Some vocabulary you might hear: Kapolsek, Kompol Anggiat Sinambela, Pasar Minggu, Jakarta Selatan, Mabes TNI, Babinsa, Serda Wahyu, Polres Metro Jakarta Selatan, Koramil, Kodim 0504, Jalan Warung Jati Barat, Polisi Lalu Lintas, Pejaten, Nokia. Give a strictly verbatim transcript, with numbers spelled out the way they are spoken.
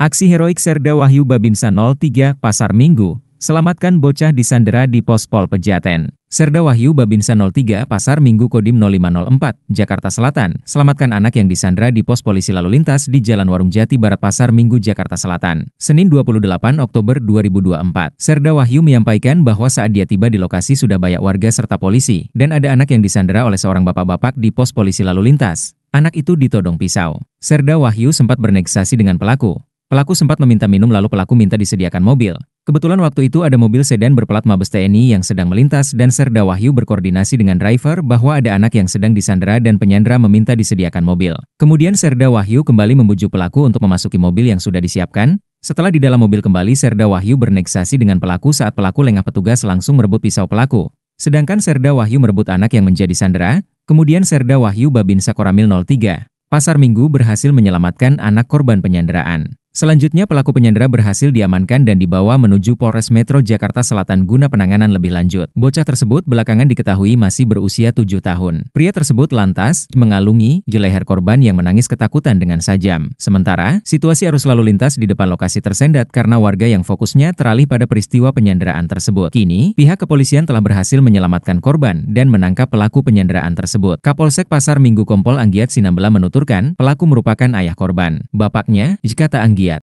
Aksi heroik Serda Wahyu Babinsa nol tiga Pasar Minggu, selamatkan bocah disandera di Pospol Pejaten. Serda Wahyu Babinsa nol tiga Pasar Minggu Kodim nol lima nol empat, Jakarta Selatan, selamatkan anak yang disandera di pos polisi lalu lintas di Jalan Warung Jati Barat Pasar Minggu, Jakarta Selatan, Senin dua puluh delapan Oktober dua ribu dua puluh empat. Serda Wahyu menyampaikan bahwa saat dia tiba di lokasi sudah banyak warga serta polisi, dan ada anak yang disandera oleh seorang bapak-bapak di pos polisi lalu lintas. Anak itu ditodong pisau. Serda Wahyu sempat bernegosiasi dengan pelaku. Pelaku sempat meminta minum lalu pelaku minta disediakan mobil. Kebetulan waktu itu ada mobil sedan berplat Mabes T N I yang sedang melintas dan Serda Wahyu berkoordinasi dengan driver bahwa ada anak yang sedang disandera dan penyandera meminta disediakan mobil. Kemudian Serda Wahyu kembali membujuk pelaku untuk memasuki mobil yang sudah disiapkan. Setelah di dalam mobil kembali Serda Wahyu bernegosiasi dengan pelaku saat pelaku lengah petugas langsung merebut pisau pelaku. Sedangkan Serda Wahyu merebut anak yang menjadi sandera, kemudian Serda Wahyu Babinsa Koramil nol tiga. Pasar Minggu berhasil menyelamatkan anak korban penyanderaan. Selanjutnya pelaku penyandera berhasil diamankan dan dibawa menuju Polres Metro Jakarta Selatan guna penanganan lebih lanjut. Bocah tersebut belakangan diketahui masih berusia tujuh tahun. Pria tersebut lantas mengalungi di leher korban yang menangis ketakutan dengan sajam. Sementara, situasi arus lalu lintas di depan lokasi tersendat karena warga yang fokusnya teralih pada peristiwa penyanderaan tersebut. Kini, pihak kepolisian telah berhasil menyelamatkan korban dan menangkap pelaku penyanderaan tersebut. Kapolsek Pasar Minggu Kompol Anggiat Sinambela menuturkan, pelaku merupakan ayah korban. Bapaknya, Jakarta Anggiat